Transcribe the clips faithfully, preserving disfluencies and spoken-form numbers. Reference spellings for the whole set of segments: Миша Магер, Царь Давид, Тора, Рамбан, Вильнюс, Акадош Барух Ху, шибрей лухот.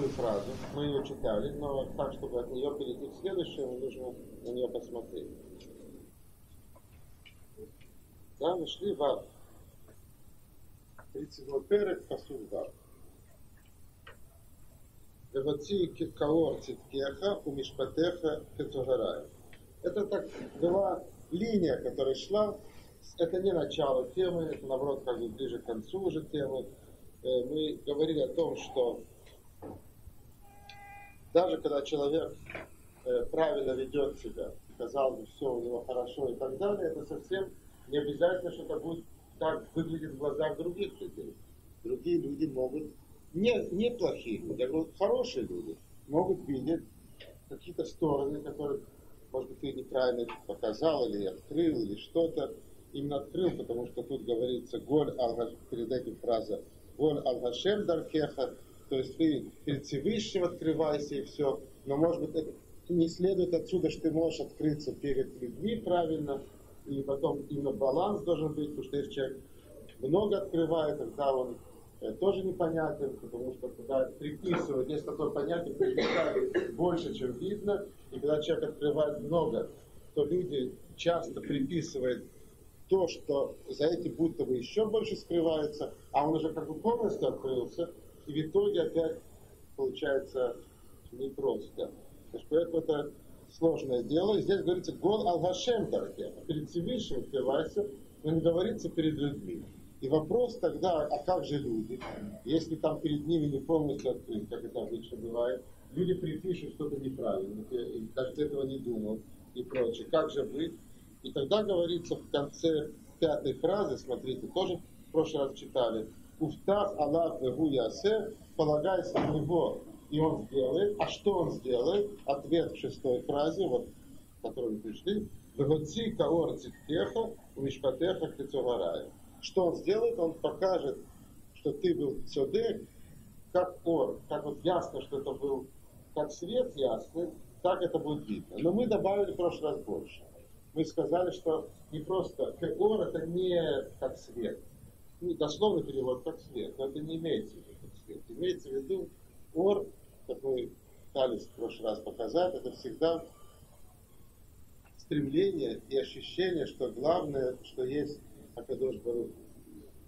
простую фразу, мы ее читали, но так, чтобы от нее перейти к следующему, нужно на нее посмотреть. Да, мы шли в Ав. тридцать два перек, посуд в Ав. Это так была линия, которая шла. Это не начало темы, это наоборот как бы ближе к концу уже темы. Мы говорили о том, что даже когда человек правильно ведет себя, казалось бы, все у него хорошо и так далее, это совсем не обязательно, что это будет так выглядит в глазах других людей. Другие люди могут, не, не плохие люди, а хорошие люди, могут видеть какие-то стороны, которые, может быть, ты неправильно показал, или открыл, или что-то. Именно открыл, потому что тут говорится «Голь аль-Гашем», перед этим фраза «Голь аль-Гашем даркеха», то есть ты перед Всевышним открывайся и все, но, может быть, это не следует отсюда, что ты можешь открыться перед людьми правильно, и потом именно баланс должен быть, потому что если человек много открывает, тогда он э, тоже непонятен, потому что туда приписывают, есть такое понятие, приписывают больше, чем видно, и когда человек открывает много, то люди часто приписывают то, что за этим будто бы еще больше скрывается, а он уже как бы полностью открылся, и в итоге опять получается непросто. Поэтому это сложное дело. И здесь говорится «Гол аль-Гашем даркеха», перед Всевышним открывайся, но не говорится перед людьми. И вопрос тогда, а как же люди, если там перед ними не полностью открыт, как это обычно бывает, люди припишут что-то неправильное, и даже этого не думал, и прочее. Как же быть? И тогда говорится в конце пятой фразы, смотрите, тоже в прошлый раз читали, «Уфтах Аллах вегу ясе», полагайся на него, и он сделает. А что он сделает? Ответ в шестой фразе, вот, к которой мы пришли, «Вегоци каор циткеха, умишпатеха кецогарая». Что он сделает? Он покажет, что ты был цодек, как ор, как вот ясно, что это был, как свет ясный, так это будет видно. Но мы добавили в прошлый раз больше. Мы сказали, что не просто кеор это не как свет, ну, дословный перевод как свет, но это не имеется в виду как свет. Имеется в виду ор, как мы пытались в прошлый раз показать, это всегда стремление и ощущение, что главное, что есть Акадош Барух.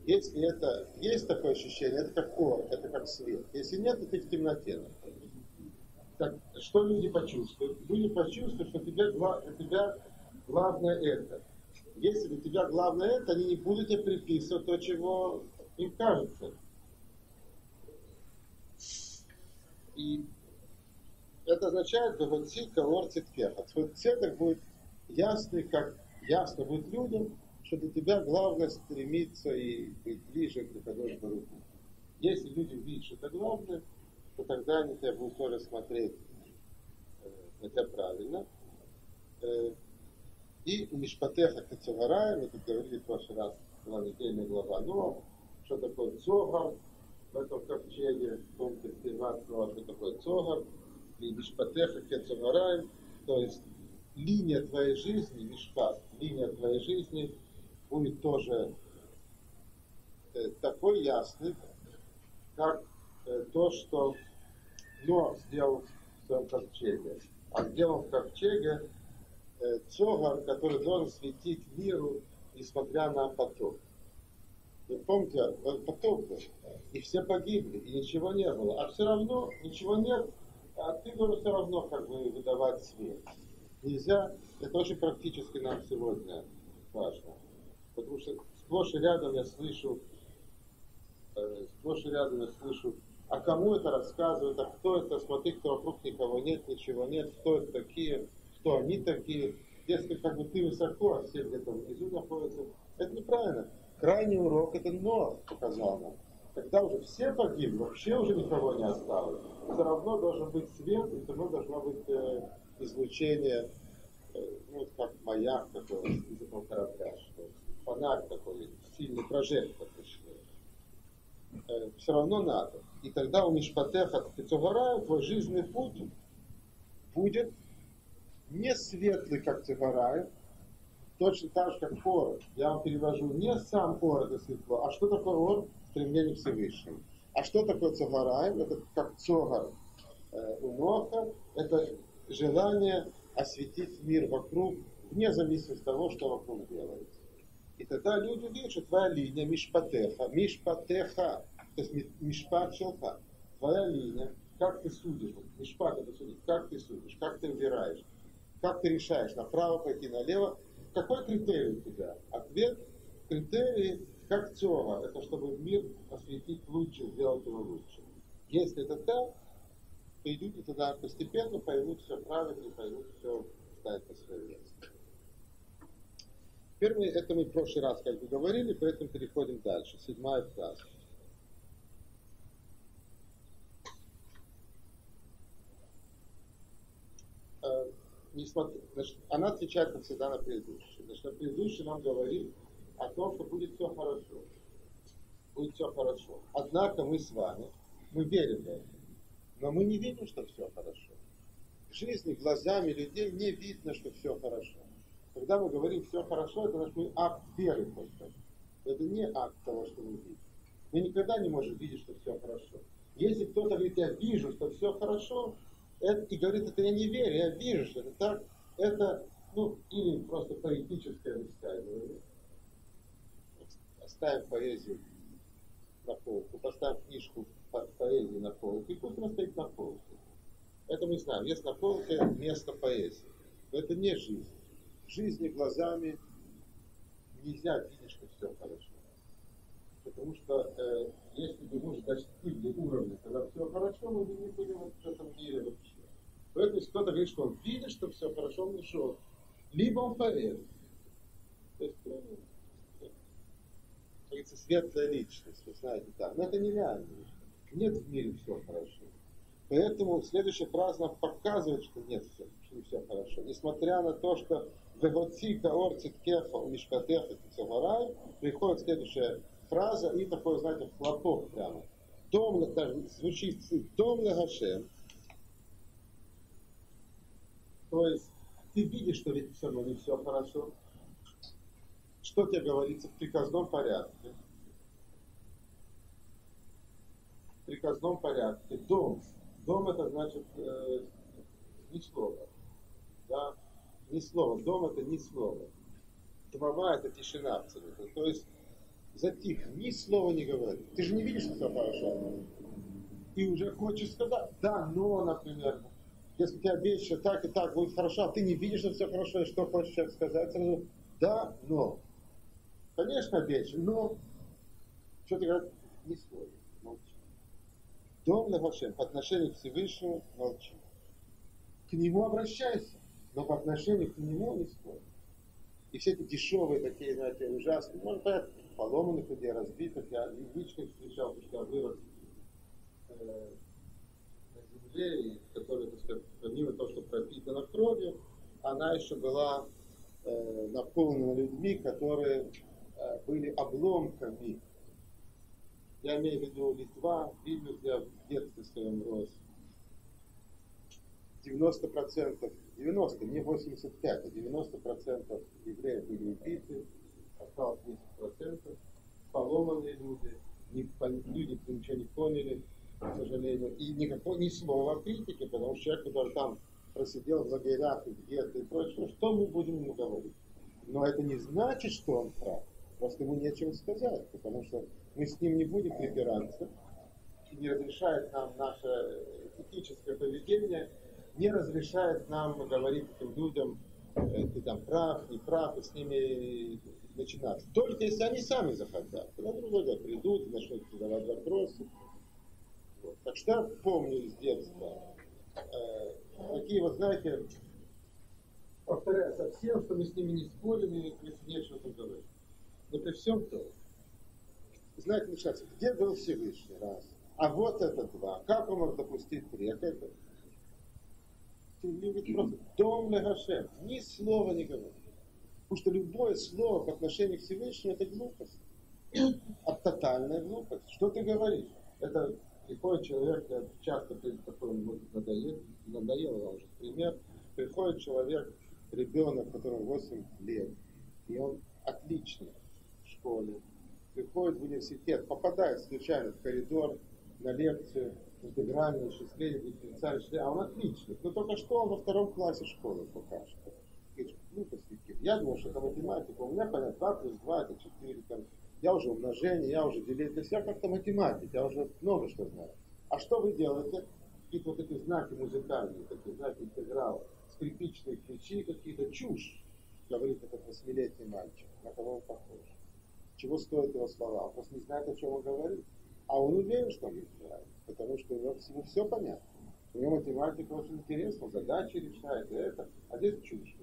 Если это есть такое ощущение, это как ор, это как свет. Если нет, то ты в темноте. Так, что люди почувствуют? Люди почувствуют, что тебя, тебя главное это. Если для тебя главное это, они не будут тебе приписывать то, чего им кажется. И это означает, что вот твой цедок будет ясный, как ясно будет людям, что для тебя главное стремиться и быть ближе к Акадош Баруху. Если люди видят, что это главное, то тогда они тебя будут тоже смотреть на тебя правильно. И у Мишпатеха Кецогарая, мы тут говорили в прошлый раз, была недельная глава, но что такое Цогар, в этом ковчеге, в том тексте Марк, что такое Цогар, и Мишпатеха Кецогарая, то есть линия твоей жизни, Мишпат, линия твоей жизни будет тоже э, такой ясный, как э, то, что Ноах сделал в своем ковчеге. А сделал в ковчеге Цогар, который должен светить миру, несмотря на потоп. Вы помните, потоп был, и все погибли, и ничего не было. А все равно ничего нет, а ты должен все равно как бы выдавать свет. Нельзя, это очень практически нам сегодня важно. Потому что сплошь и рядом я слышу, э, сплошь и рядом я слышу, а кому это рассказывают, а кто это, смотри, кто вокруг, никого нет, ничего нет, кто это такие, что они такие, если как бы ты высоко, а все где-то внизу находятся, это неправильно. Крайний урок это Ноах показал нам. Когда уже все погибли, вообще уже никого не осталось, все равно должен быть свет, и все равно должно быть э, излучение, э, ну как маяк такой, из этого корабля, что фонарь такой, сильный прожектор, точнее. Э, все равно надо. И тогда у Мишпатеха Кецогарая твой жизненный путь будет не светлый, как Цогарая, точно так же, как Ор. Я вам перевожу не сам Ор, это светло, а что такое Ор? Стремление к Всевышнему. А что такое Цогарая? Это как Цогар, броха – это желание осветить мир вокруг, вне зависимости от того, что вокруг делается. И тогда люди видят, что твоя линия мишпатеха, мишпатеха, то есть мишпат шелха, твоя линия, как ты судишь, мишпат это судить, как ты судишь, как ты выбираешь, как ты решаешь, направо пойти, налево. Какой критерий у тебя? Ответ – критерий как тема, это чтобы мир осветить лучше, сделать его лучше. Если это так, то и люди тогда постепенно поймут все правильно, поймут все ставить по своей месту. Теперь мы, это мы в прошлый раз как бы говорили, поэтому переходим дальше. Седьмая фраза. Э, несмотря, значит, она отвечает, как всегда, на предыдущую. Значит, на предыдущую нам говорит о том, что будет все хорошо. Будет все хорошо. Однако мы с вами, мы верим в это, но мы не видим, что все хорошо. В жизни, глазами людей не видно, что все хорошо. Когда мы говорим «все хорошо», это значит, мы акт веры только. Это не акт того, что мы видим. Мы никогда не можем видеть, что все хорошо. Если кто-то говорит «я вижу, что все хорошо», это, и говорит «это я не верю, я вижу, что это так», это, ну, или просто поэтическое высказывание. Оставим поэзию на полку, поставим книжку по поэзии на полку, и пусть она стоит на полке. Это мы знаем. Есть на полке место поэзии. Но это не жизнь. Жизни глазами нельзя видеть, что все хорошо. Потому что э, если бы мы уже достигли уровня, когда все хорошо, мы бы не были в этом мире вообще. Поэтому если кто-то говорит, что он видит, что все хорошо, он ушел. Либо он поверит. То есть, э, как говорится, светлая личность, вы знаете, да. Но это нереально. Нет в мире все хорошо. Поэтому следующая фраза показывает, что нет, все, не все хорошо. Несмотря на то, что приходит следующая фраза, и такой, знаете, хлопок прямо. Дом, даже звучит «Дом Легашем». То есть ты видишь, что ведь все равно не все хорошо. Что тебе говорится в приказном порядке? В приказном порядке. Дом. Дом это значит э, ни слова, да, ни слова. Дом это ни слова. Домова это тишина абсолютно. То есть затих, ни слова не говори. Ты же не видишь, что все хорошо. И уже хочешь сказать, да, но, например, если тебя вещи так и так будет хорошо, а ты не видишь, что все хорошо, и что хочешь человек сказать, сразу, да, но. Конечно, вещи, но. Что ты говоришь? Ни слова. Молчи. Дом Легашем, по отношению к Всевышнему молчи. К нему обращайся, но по отношению к нему не спорь. И все эти дешевые такие, знаете, ужасные, может быть, поломанных людей, разбитых, я лично встречал, потому что я вырос э, на земле, которая, так сказать, помимо того, что пропитана кровью, она еще была э, наполнена людьми, которые э, были обломками. Я имею в виду Литва, Вильнюс, где я в детстве своем рос. девяносто процентов, девяносто, не восемьдесят пять, а девяносто процентов евреев были убиты, осталось десять процентов, поломанные люди, люди ничего не поняли, к сожалению, и никакого ни слова критики, потому что человек, который там просидел в лагерях и где-то и прочее, что мы будем ему говорить? Но это не значит, что он прав. Просто ему нечего сказать, потому что мы с ним не будем припираться, и не разрешает нам наше этическое поведение, не разрешает нам говорить этим людям, ты там прав, не прав, и с ними начинаться. Только если они сами захотят, тогда другой придут и начнут задавать вопросы. Вот. Так что я помню из детства, э, такие вот, знаете, повторяю совсем, что мы с ними не спорим, и нечего там говорить. Но при всем том, знаете, начинается, где был Всевышний, раз, а вот это два, как он может допустить три, а как это? Любит просто дом Легашем, ни слова не говорит. Потому что любое слово по отношению к Всевышнему это глупость, а тотальная глупость. Что ты говоришь? Это приходит человек, я часто перед таким надоел, надоело вам уже пример, приходит человек, ребенок, которому восемь лет, и он отлично в школе, приходит в университет, попадает случайно в коридор, на лекциях, в Инстаграме, в шестилетних, в Швейцарии, а он отличник, но только что он во втором классе школы пока что. Я думал, что это математика, у меня понятно, два плюс два это четыре, там, я уже умножение, я уже деление, то есть я как-то математик, я уже много что знаю. А что вы делаете? Какие-то вот эти знаки музыкальные, такие знаки интеграла, скрипичные ключи, какие-то чушь, говорит этот восьмилетний мальчик, на кого он похож. Чего стоят его слова? Он просто не знает, о чем он говорит. А он уверен, что он играет, потому что ему все понятно. У него математика очень интересна, задачи решает, и это, а здесь чушь.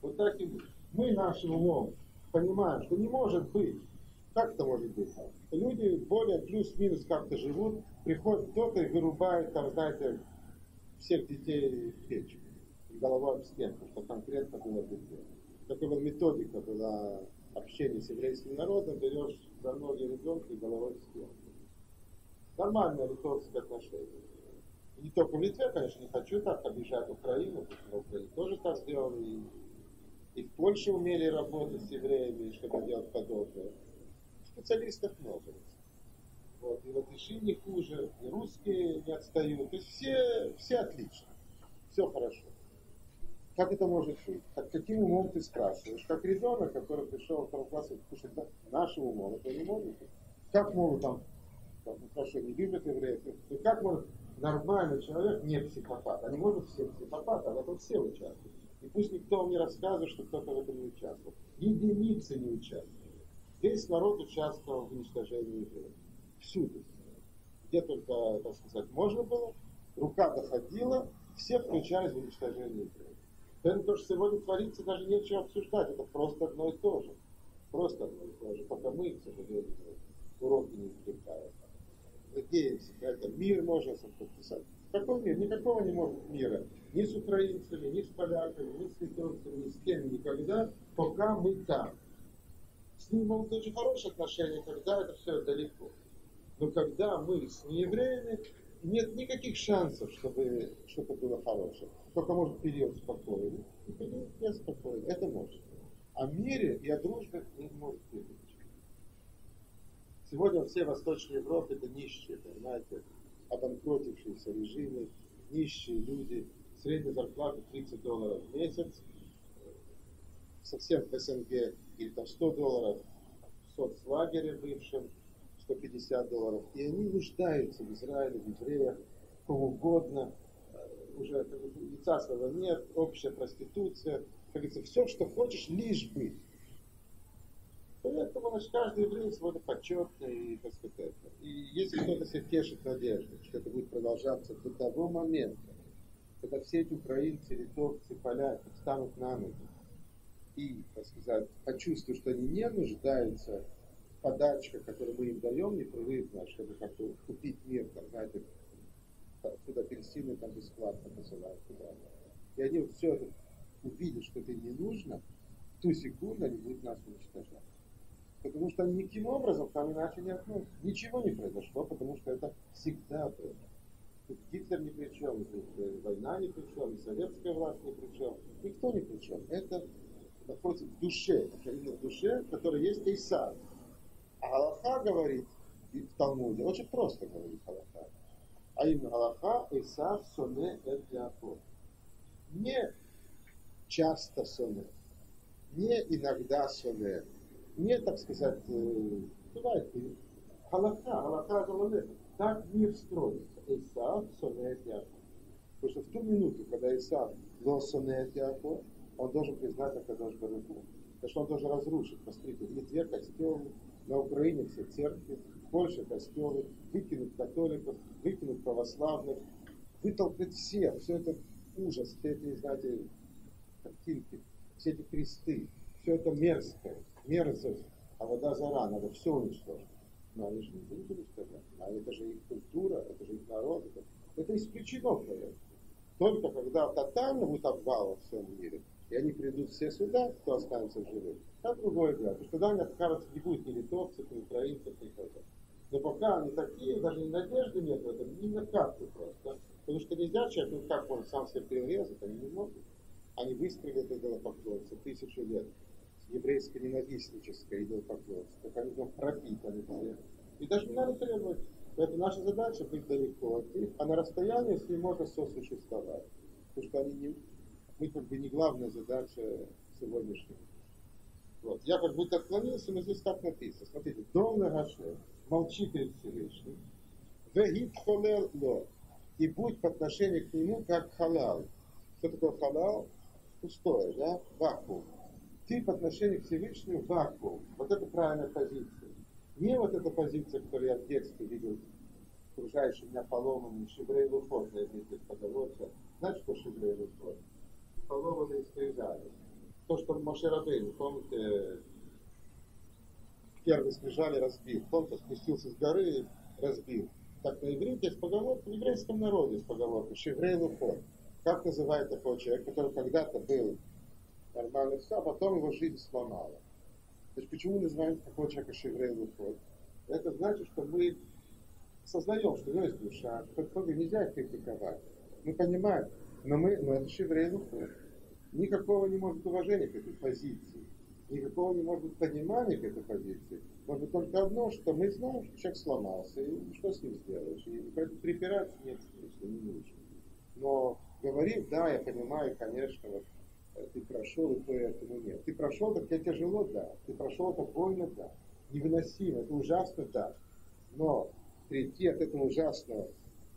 Вот так и мы нашим умом понимаем, что не может быть, как это может быть? Люди более плюс-минус как-то живут, приходит кто-то и вырубает, там, знаете, всех детей в печь, головой об стенку, что конкретно было бы сделано. Такая вот методика была общения с еврейским народом, берешь за ноги ребенка и головой в стенку. Нормальное литовское отношение. И не только в Литве, конечно, не хочу так обижать Украину, потому что они тоже так сделали. И в Польше умели работать с евреями, чтобы делать подобное. Специалистов много. Вот. И латыши не хуже, и русские не отстают. То есть все, все отлично, все хорошо. Как это может быть? Как, каким умом ты спрашиваешь? Как ребенок, который пришел во втором классе, кушать нашим умом, это не может быть. Как могут там, там ну, хорошо, не любят евреев, и как может нормальный человек не психопат? Они могут все психопаты, а в этом все участвуют. И пусть никто вам не рассказывает, что кто-то в этом не участвовал. Единицы не участвовали. Весь народ участвовал в уничтожении евреев. Всюду. Где только, так сказать, можно было, рука доходила, все включались в уничтожение евреев. Поэтому то, что сегодня творится, даже нечего обсуждать. Это просто одно и то же. Просто одно и то же. Пока мы, к сожалению, уроки не извлекаем. Надеемся, это мир можно подписать. Какой мир? Никакого не может быть мира. Ни с украинцами, ни с поляками, ни с литовцами, ни с кем никогда, пока мы там. С ним могут быть очень хорошие отношения, когда это все далеко. Но когда мы с неевреями, нет никаких шансов, чтобы что-то было хорошее. Только может период спокойный. И период не спокойный. Это может. О мире и о дружбе не может быть. Сегодня все Восточные Европы это нищие, понимаете, обанкротившиеся режимы, нищие люди, средняя зарплата тридцать долларов в месяц, совсем в СНГ или там сто долларов в соцлагере бывшем, сто пятьдесят долларов. И они нуждаются в Израиле, в евреях, кого угодно, уже лица своего нет, общая проституция, как говорится, все, что хочешь, лишь быть. Поэтому наш каждый еврей сегодня почетный и воспитательный. И если кто-то себе тешит надежду, что это будет продолжаться до того момента, когда все эти украинцы, литовцы, поляки встанут на ноги и, так сказать, почувствуют, что они не нуждаются в подачках, которые мы им даем непрерывно, чтобы как-то купить мир, там, знаете, откуда апельсины там бесплатно посылают. И они вот все это увидят, что это им не нужно, в ту секунду они будут нас уничтожать. Потому что они никаким образом там иначе не относятся. Ничего не произошло, потому что это всегда было. Гитлер ни при чем, война ни при чем, советская власть ни при чем, никто ни при чем. Это находится в душе, в душе, в которой есть Иса. А Аллаха говорит в Талмуде, очень просто говорит Аллаха. А именно Аллаха, Иса, Соне, Эдиафор. Не часто Соне, не иногда Соне, не, так сказать, бывает, Аллаха, Аллаха, Аллаха, так мир строится. Исаак сонеет Якова. Потому что в ту минуту, когда Исаак был сонеет Якова, он должен признать Акадош Барух Ху. Потому что он должен разрушить. Посмотрите, в Литве костелы, на Украине все церкви, в Польше костелы, выкинуть католиков, выкинуть православных, вытолкнуть всех. Все это ужас, все эти, знаете, картинки, все эти кресты, все это мерзкое, мерзость, а вода зара, надо все уничтожить. Но они же не будут уничтожать. А это же их культура, это же их народ. Это, это исключено, конечно. Только когда тотально будет обвал во всем мире, и они придут все сюда, кто останется в живых, это другое дело. Потому что тогда они откажутся, не будет ни литовцев, ни украинцев, ни кто-то. Но пока они такие, даже и надежды нет в этом, ни на карту просто. Потому что нельзя человек, ну как он сам себя перерезать, они не могут. Они выстрелили это идолопоклонство тысячу лет. Еврейско-ненавистническое идолопоклонство, как они там пропитаны все. И даже не надо требовать Поэтому наша задача быть далеко от них, а на расстоянии с ними можно сосуществовать. Потому что они не, мы как бы не главная задача сегодняшнего. Вот. Я как будто отклонился, но здесь так написано. Смотрите, Дон Гашем, молчи перед Всевышним, вегит холел ло, и будь по отношению к нему как халал. Что такое халал? Пустое, да? Вакуум. Ты по отношению к Всевышнему вакуум. Вот это правильная позиция. Не вот эта позиция, которую я в детстве видел, окружающий меня поломанный шибрей лухот, я видел подаводца. Знаете, что шибрей лухот? Поломанные скрижали. То, что Моше Рабейну, помните, первый скрижали разбил, помните, спустился с горы и разбил. Так на иврите есть поговорка, в еврейском народе есть поговорка, шибрей лухот. Как называют такого человека, который когда-то был нормальный все, а потом его жизнь сломала. То есть почему называют такого человека шеврей лухот? Это значит, что мы сознаем, что у него есть душа, что кто-то нельзя критиковать. Мы понимаем, но, мы, но это шеврей лухот. Никакого не может уважения к этой позиции, никакого не может быть понимания к этой позиции. Может быть только одно, что мы знаем, что человек сломался, и что с ним сделаешь. И поэтому припирать нет смысла, не нужно. Но говорив, да, я понимаю, конечно, вот, ты прошел, и то и этому нет. Ты прошел, так тебе тяжело, да. Ты прошел, так больно, да. Невыносимо, это ужасно, да. Но прийти от этого ужасного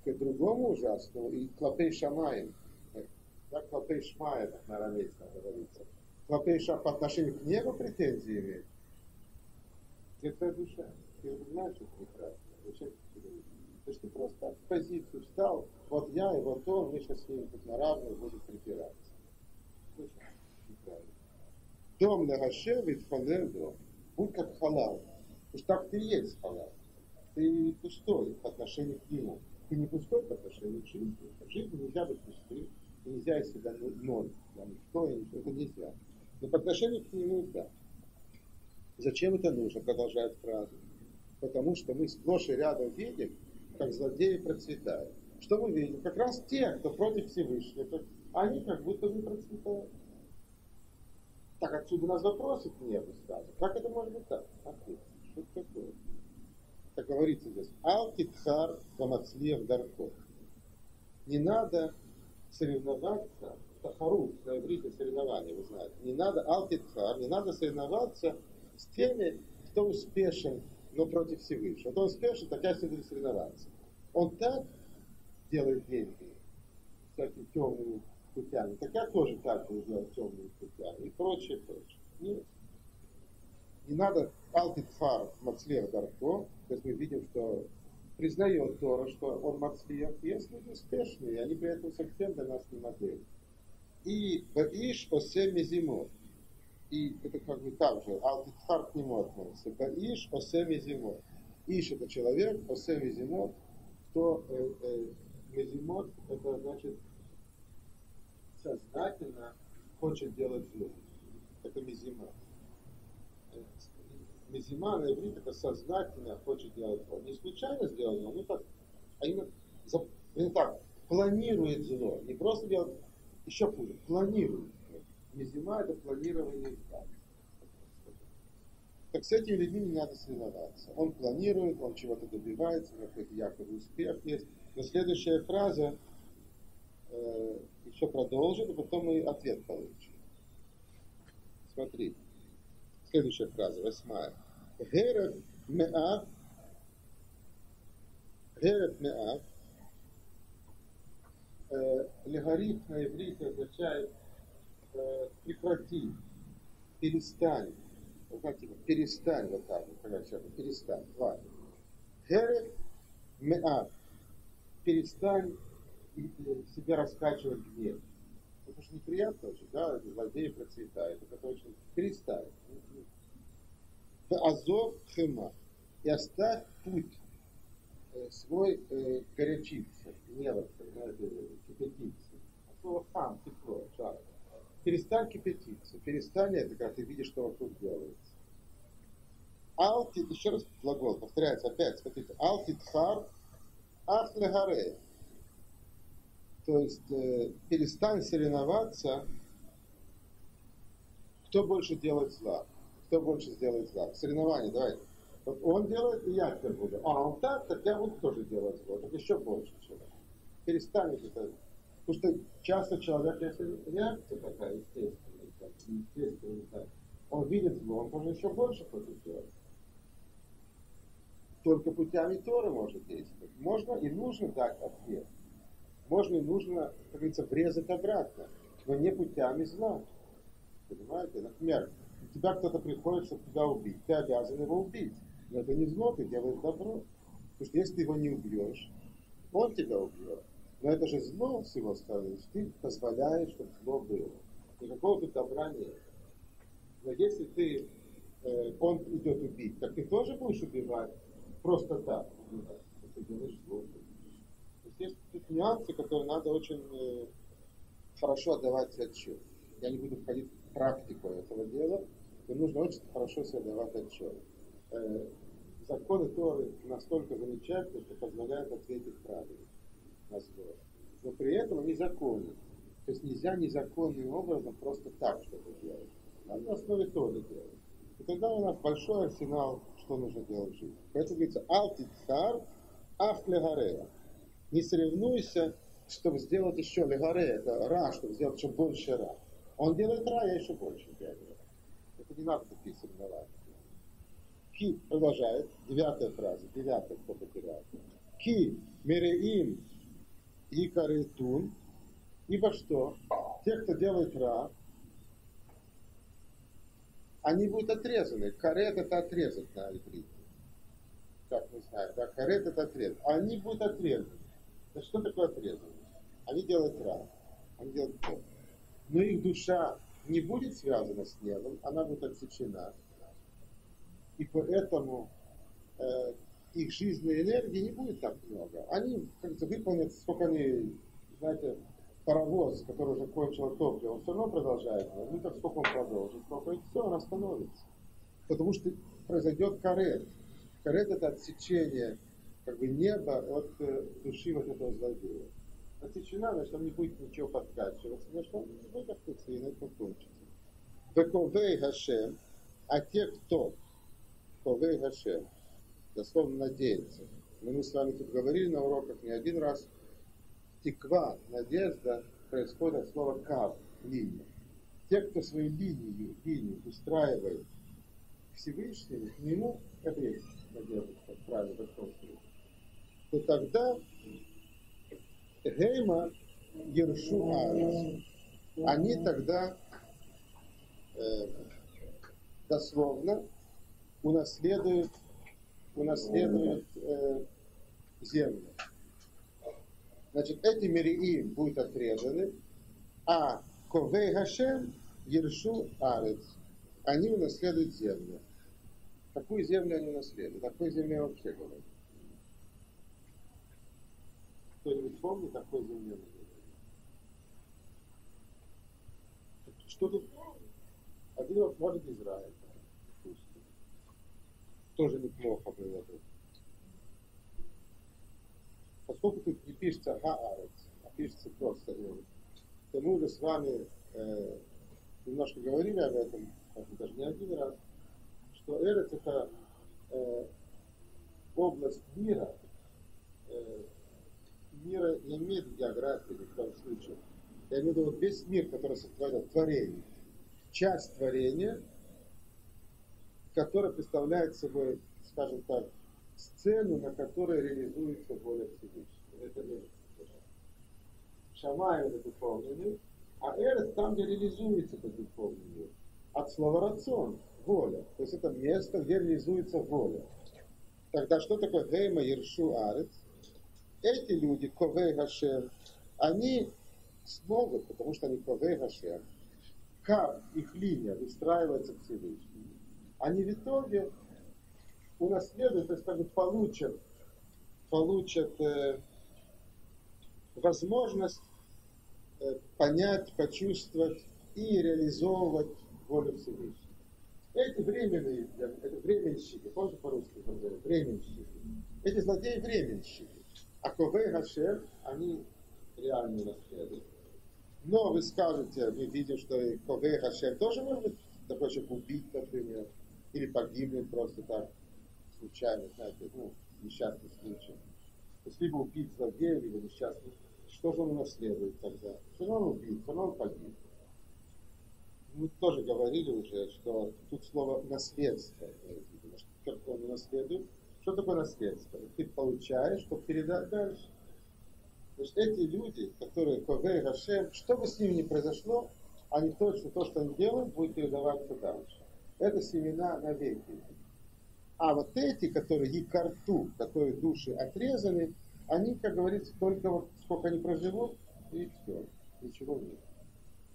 к другому ужасному, и клапей шамаем, да, клапей шмаем, как на арамейском говорится, клапей шам по отношению к небу претензии имеет, где твоя душа? Ты же понимаешь, что это прекрасно. Зачем ты это делаешь? То есть ты просто в позицию встал, вот я и вот он, мы сейчас с ним тут на равных будем припираться. Дом на Гаше, ведь халел дом. Будь как халал. Уж так ты и есть халал. Ты пустой по отношению к нему. Ты не пустой по отношению к жизни. В жизни нельзя быть пустым. Нельзя если даже ноль. Там, что, ничего, это нельзя. Но по отношению к нему да. Зачем это нужно, продолжает фразу. Потому что мы сплошь и рядом видим, как злодеи процветают. Что мы видим? Как раз те, кто против Всевышнего. Они как будто бы процветают. Так, отсюда у нас вопросов не было сразу. Как это может быть так? Ответ. Что это такое? Так говорится здесь. Ал-Китхар Гамацлиев Дарков. Не надо соревноваться. Тахару, на иврите соревнования, вы знаете. Не надо Ал-Китхар, не надо соревноваться с теми, кто успешен, но против Всевышнего. Кто успешен, так я с ним буду соревноваться. Он так делает деньги, всякие темные путями. Так я тоже так буду делать темные путями. И прочее, прочее. Нет. Не надо Алтитфар Мацлех Дарко. То есть мы видим, что признает Тора, что он Мацлех. Есть люди успешные, они при этом совсем для нас не модели. И Баиш Осе Мезимо. И это как бы так же. Алтитфар к нему относится. Баиш Осе Мезимо. Иш это человек, Осе Мезимо, кто... Э, э, Мезимот, это значит сознательно хочет делать зло. Это мезима. Мезима на иврите это сознательно хочет делать зло. Не случайно сделано, но так, а именно, за, именно так, планирует зло. Не просто делать, еще хуже, планирует. Мезима это планирование зла. Так с этими людьми не надо соревноваться. Он планирует, он чего-то добивается, у него какой-то якобы успех есть. Но следующая фраза э, еще продолжит, а потом мы ответ получим. Смотри. Следующая фраза, восьмая. Герев меав. Герев меав. Легариф на иврите означает э, прекрати, перестань. Вот так, перестань вот так, вот, перестань, ладно. Герев меав. Перестань себя раскачивать в гнев. Потому что неприятно очень, да, злодеи процветают. Это очень... Перестань. Азов хема. И оставь путь свой э, горячиться, гневаться, кипятиться. Слово хам, тепло, жар. Перестань кипятиться. Перестань это, когда ты видишь, что вокруг делается. Алти, еще раз глагол, повторяется опять, смотрите. Алтитхар. Ахлегаре. То есть э, перестань соревноваться, кто больше делает зла. Кто больше сделает зла. Соревнование, давай. Вот он делает, и я теперь буду. А он так, так я буду тоже делать зло, так еще больше всего. Перестанет это. Потому что часто человек, если реакция такая естественная, так, естественная так, он видит зло, он может еще больше против делать. Только путями Торы может действовать. Можно и нужно дать ответ. Можно и нужно, как говорится, врезать обратно, но не путями зла. Понимаете? Например, у тебя кто-то приходит, чтобы тебя убить. Ты обязан его убить. Но это не зло, ты делаешь добро. Потому что если ты его не убьешь, он тебя убьет. Но это же зло с его стороны. Ты позволяешь, чтобы зло было. Никакого добра нет. Но если ты, э, он идет убить, так ты тоже будешь убивать просто так. Ты делаешь зло. То есть есть тут нюансы, которые надо очень э, хорошо отдавать отчет. Я не буду входить в практику этого дела, но нужно очень хорошо себе давать отчет. Э, законы Торы настолько замечательны, что позволяют ответить правильно на зло. Но при этом они законны. То есть нельзя незаконным образом просто так что-то делать. Надо на основе Торы делать. И тогда у нас большой арсенал, что нужно делать в жизни. Поэтому говорится, «Алтицар ах легарея». Не соревнуйся, чтобы сделать еще легарея, это ра, чтобы сделать еще больше ра. Он делает ра, я еще больше делаю. Это не надо записывать на ра. Ки продолжает, девятая фраза, девятая, кто потерял. Ки мереим и каретун, ибо что? Те, кто делает ра, они будут отрезаны. Карет это отрезать на иврите. Как мы знаем, да, карет это отрезать. Они будут отрезаны. Да что такое отрезаны? Они делают ра. Они делают то. Но их душа не будет связана с небом, она будет отсечена. И поэтому э, их жизненной энергии не будет так много. Они, кажется, выполнят, сколько они, знаете, паровоз, который уже кончил топливо, он все равно продолжает. Ну так сколько он продолжит, сколько и все, он остановится. Потому что произойдет карет. Карет это отсечение как бы неба от э, души вот этого злодея. Отсечена, значит, там не будет ничего подкачиваться, значит, он не будет открыться и на этом кончится. Вековей Гашем, а те, кто Вековей Гашем, дословно надеется. Но мы с вами тут говорили на уроках не один раз. Тиква, надежда, происходит от слова кав, линия. Те, кто свою линию, линию устраивает Всевышнему, к нему это есть надежда, как правило, в том случае, то тогда Гейма Ершу Арес. Они тогда э, дословно унаследуют, унаследуют э, землю. Значит, эти мериим будут отрезаны, а Ковей Гашем Ершу Арец. Они унаследуют землю. Какую землю они унаследуют? О какой земле вообще говорят? Кто-нибудь помнит, о какой земле мы говорим? Что тут? Один раз, может, Израиль. Допустим. Тоже неплохо было бы. Поскольку тут не пишется «Аарец», а пишется просто «Аарец», то мы уже с вами э, немножко говорили об этом, даже не один раз, что «Аарец» — это э, область мира, э, мира не имеет географии в том случае. Я имею в виду вот весь мир, который составляет творение, часть творения, которая представляет собой, скажем так, сцену, на которой реализуется воля Всевышнего. Это Эрец. Шамай — это духовный мир, а Эрец — там, где реализуется этот духовный мир. От слова рацион — воля. То есть это место, где реализуется воля. Тогда что такое Гейма Ершу Арец? Эти люди, Ковей Гашем, они смогут, потому что они Ковей Гашем, как их линия выстраивается к Всевышнему. Они в итоге унаследуют, то есть как бы получат, получат э, возможность э, понять, почувствовать и реализовывать волю Всевышнего. Эти временные, это временщики, помните по-русски говорят, временщики. Эти злодеи временщики. А Ковей Гашем, они реально унаследуют. Но вы скажете, мы видим, что и Ковей Гашем тоже может быть такой, чтобы убить, например, или погибнуть просто так. случайно, знаете, ну, несчастный случай. То есть либо убийца злодея, либо несчастный. Что же он унаследует тогда? Все равно он убийца, все равно он погиб. Мы тоже говорили уже, что тут слово наследство. Что он унаследует? Что такое наследство? Ты получаешь, чтобы передать дальше. Значит, эти люди, которые Ковей Гашем, что бы с ними ни произошло, они точно то, что они делают, будут передаваться дальше. Это семена навеки. А вот эти, которые якарту, которые души отрезаны, они, как говорится, только вот сколько они проживут, и все. Ничего нет.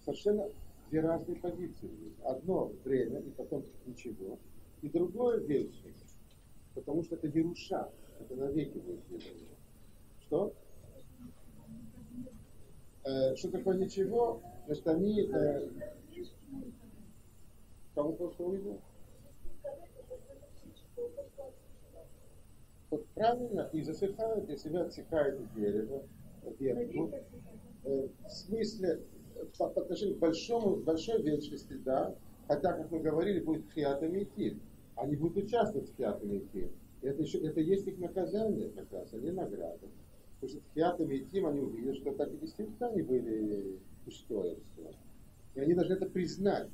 Совершенно две разные позиции. Одно время, и потом ничего. И другое вечное. Потому что это еруша. Это навеки будет вечное. Что? Э, что такое ничего? Значит, они... Э, кому просто увидел? Вот правильно, и засыхают, и себя отсекают дерево, ветку. Э, в смысле, по, по отношению к большому, большой вечности, да, хотя, как мы говорили, будет хиатами идти. Они будут участвовать в хиатами идти. Это, еще, это есть их наказание, как раз, а не награда. Потому что с хиатами идти они увидят, что так и действительно они были пустое все. И они должны это признать.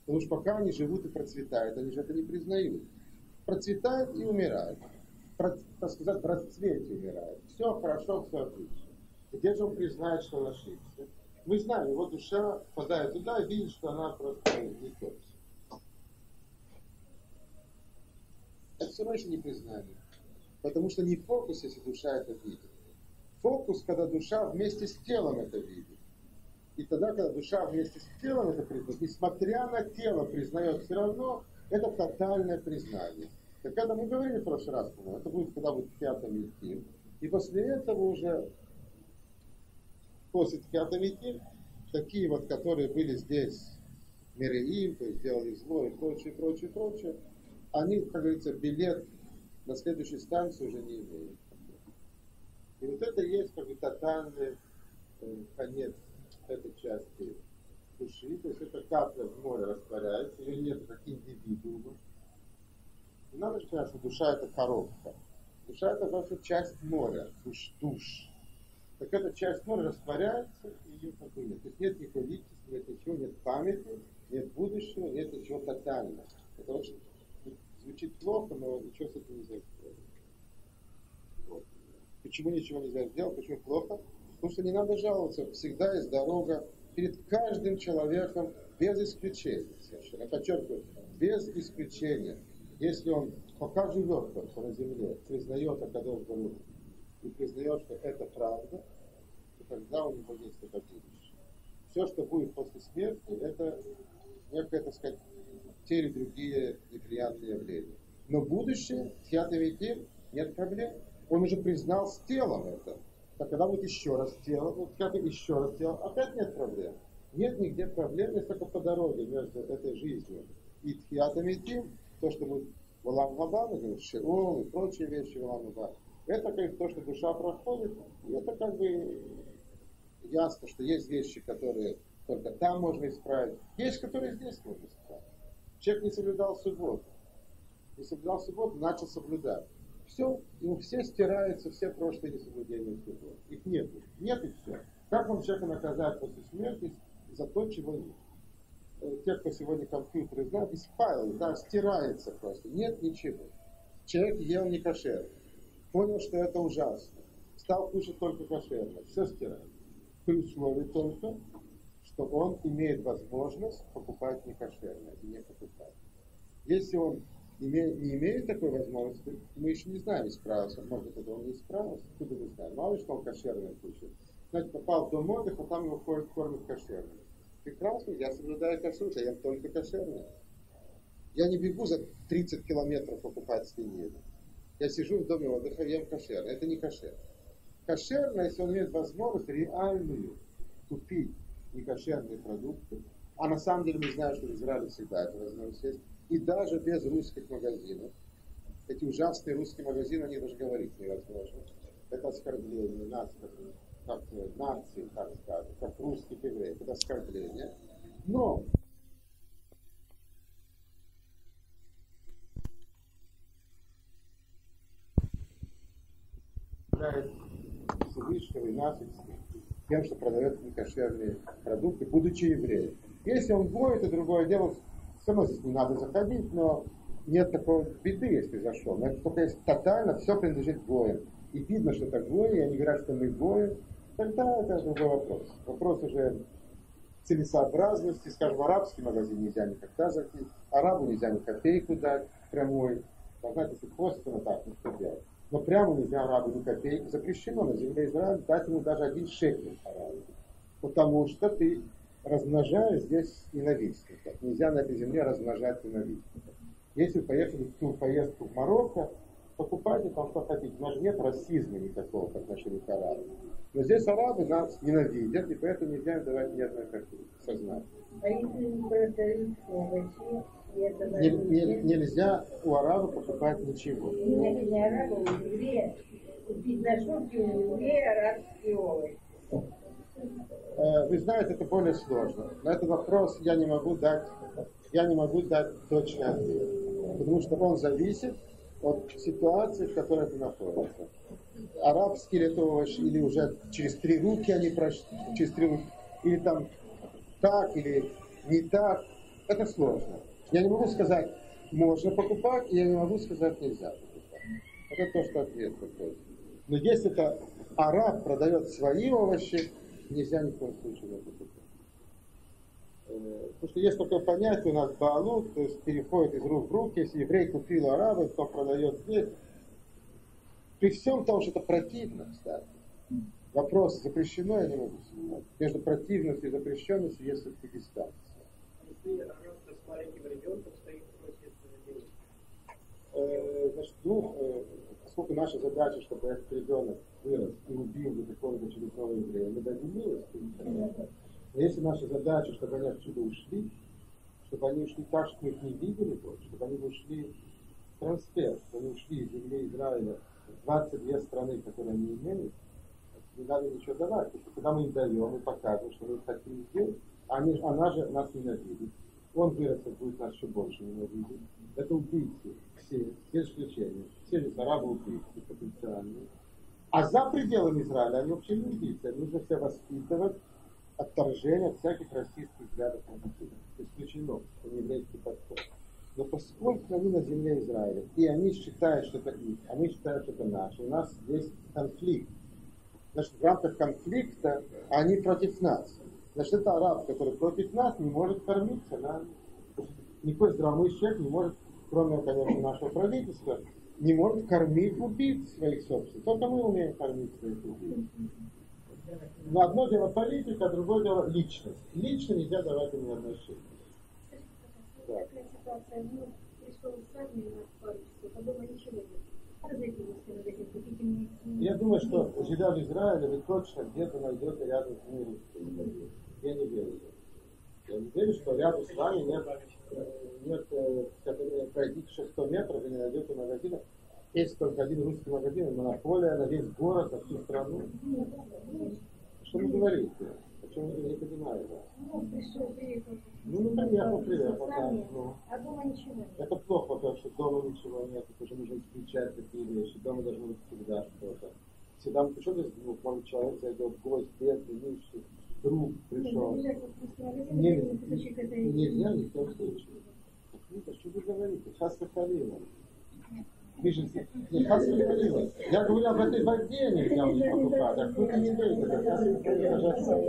Потому что пока они живут и процветают, они же это не признают. Процветают и умирают. Про, так сказать, в расцвете умирают. Все хорошо, все отлично. Где же он признает, что он ошибся? Мы знаем, его душа впадает туда и видит, что она просто не тот. Это все равно еще не признание. Потому что не фокус, если душа это видит. Фокус, когда душа вместе с телом это видит. И тогда, когда душа вместе с телом это признает, несмотря на тело признает все равно, это тотальное признание. Так это мы говорили в прошлый раз, это будет, когда будет тхиатам идти. И после этого уже, после тхиатам идти, такие вот, которые были здесь, мереим, то есть делали зло и прочее, прочее, прочее, они, как говорится, билет на следующую станцию уже не имеют. И вот это есть как бы тотальный э, конец этой части души, то есть эта капля в море растворяется, ее нет как индивидуума. Не надо сказать, что душа это коробка. Душа это просто часть моря, душ, душ. Так эта часть моря растворяется, и ее как бы нет. То есть нет ни количества, нет ничего, нет памяти, нет будущего, нет ничего тотального. Это очень звучит плохо, но ничего с этим нельзя сделать. Вот. Почему ничего нельзя сделать, почему плохо? Потому что не надо жаловаться, всегда есть дорога перед каждым человеком, без исключения. Я подчеркиваю, без исключения. Если он пока живет только на земле, признает Акадош Барух и признает, что это правда, то тогда у него есть это будущее. Все, что будет после смерти, это некое, так сказать, те или другие неприятные явления. Но будущее, тхиатам, нет проблем. Он уже признал с телом это. Так когда будет еще раз тело, вот как еще раз тело, опять нет проблем. Нет нигде проблем, есть только по дороге между этой жизнью и тхиатам идти, то, что мы в Алам-Вабан, Шеол и прочие вещи в Алам-Вабан. Это как то, что душа проходит, и это как бы ясно, что есть вещи, которые только там можно исправить, есть, которые здесь можно исправить. Человек не соблюдал субботу. Не соблюдал субботу, начал соблюдать. Все, ему все стираются, все прошлые несоблюдения субботы. Их нет. Нет и все. Как вам человека наказать после смерти за то, чего нет? Те, кто сегодня компьютеры знают, из файлов, да, стирается просто. Нет ничего. Человек ел не кошерно. Понял, что это ужасно. Стал кушать только кошерно. Все стирается. При условии только, что он имеет возможность покупать некошерное и не покупать. Если он име, не имеет такой возможности, мы еще не знаем, исправился. Может, это он не исправился, откуда мы знаем. Мало ли, что он кошерное кушает. Значит, попал в дом отдыха, а там его ходят, кормят кошерное. Прекрасно, я соблюдаю кашрут, а я только кошерное. Я не бегу за тридцать километров покупать свинину. Я сижу в доме отдыха, ем кошерное. Это не кошерное. Кошерное, если он имеет возможность реальную купить некошерные продукты, а на самом деле мы знаем, что в Израиле всегда эта возможность есть, и даже без русских магазинов. Эти ужасные русские магазины, они даже говорить невозможно. Это оскорбление нации, как, нации, так скажем, как русских евреев, это оскорбление. Но прославляет Всевышнего и нас, тем, что продает некошерные продукты, будучи евреем. Если он гой, это другое дело, все равно здесь не надо заходить, но нет такой беды, если зашел. Но это только если тотально все принадлежит гоям. И видно, что это гои, и они говорят, что мы гои, тогда это другой вопрос. Вопрос уже целесообразности, скажем, в арабский магазин нельзя никогда заходить, арабу нельзя ни копейку дать прямой. Знаете, если просто на так, ну что делать? Но прямо нельзя арабу ни копейку. Запрещено на земле Израиля дать ему даже один шекель арабу. Потому что ты размножаешь здесь ненавистников. Нельзя на этой земле размножать ненавистников. Если вы поехали в ту поездку в Марокко, покупайте там что хотите. У нас нет расизма никакого по отношению к арабам. Но здесь арабы нас ненавидят, и поэтому нельзя давать ни одной копейки. Сознательно. А если им продают овощи? Нельзя у араба покупать ничего. Нет, не араба, у еврея. Купить на шутки у еврея арабские овощи. Вы знаете, это более сложно. На этот вопрос я не могу дать, я не могу дать точный ответ. Потому что он зависит от ситуации, в которой ты находишься. Арабские ли это овощи, или уже через три руки они прошли, через три руки, или там так, или не так. Это сложно. Я не могу сказать, можно покупать, и я не могу сказать, нельзя покупать. Это то, что ответ такой. Но если это араб продает свои овощи, нельзя ни в коем случае его покупать. Потому что есть такое понятие у нас баалут, то есть переходит из рук в руки. Если еврей купил араба, то продает здесь. При всем том, что это противно, кстати. Вопрос запрещено, я не могу сказать. Между противностью и запрещенностью есть все-таки дистанция. Значит, ну, поскольку наша задача, чтобы этот ребенок вырос и убил до какого-то очередного еврея, мы дадим милость. Но если наша задача, чтобы они отсюда ушли, чтобы они ушли так, что мы их не видели больше, чтобы они ушли в трансфер, чтобы они ушли из земли Израиля в двадцать две страны, которые они имеют, не надо ничего давать. Потому что когда мы им даем, мы показываем, что мы хотим сделать, Они, она же нас ненавидит. Он вырастет, будет нас еще больше ненавидеть. Это убийцы. Все, без исключения. Все же арабы убийцы потенциальные. А за пределами Израиля они вообще не убийцы. Они нужно себя воспитывать отторжение от всяких российских взглядов на детей. Исключено. Это еврейский подход. Но поскольку они на земле Израиля, и они считают, что это их, они считают, что это наше, у нас здесь конфликт. Значит, в рамках конфликта они против нас. Значит, это араб, который против нас, не может кормиться. Да? Никакой здравый человек не может, кроме, конечно, нашего правительства, не может кормить убийц своих собственных. Только мы умеем кормить своих убийц. Но одно дело политика, а другое дело личность. Лично нельзя давать им ни одной шеи. Да. Я думаю, что живя в Израиле, вы точно где-то найдете рядом с ними. Я не верю. Я не верю, что рядом с вами нет, нет которые пройдите сто метров, вы не найдете магазина. Есть только один русский магазин, монополия на весь город, на всю страну. Что вы говорите? Почему вы не понимаете? Ну, пришел, приехал. Ну, непонятно, приехал. Ну. А дома ничего. Это плохо, потому что дома ничего нет. Уже нужно исключать такие вещи. Дома должно быть всегда что-то. Всегда, почему здесь двух человек зайдет, гость, бедный, нищий, друг пришел. Нельзя ни в коем случае. Что вы говорите? Хасса халила. Не хасса халила. Я говорю об этой воде, нельзя у них покупать. А кто-то не говорит, это хасса халила.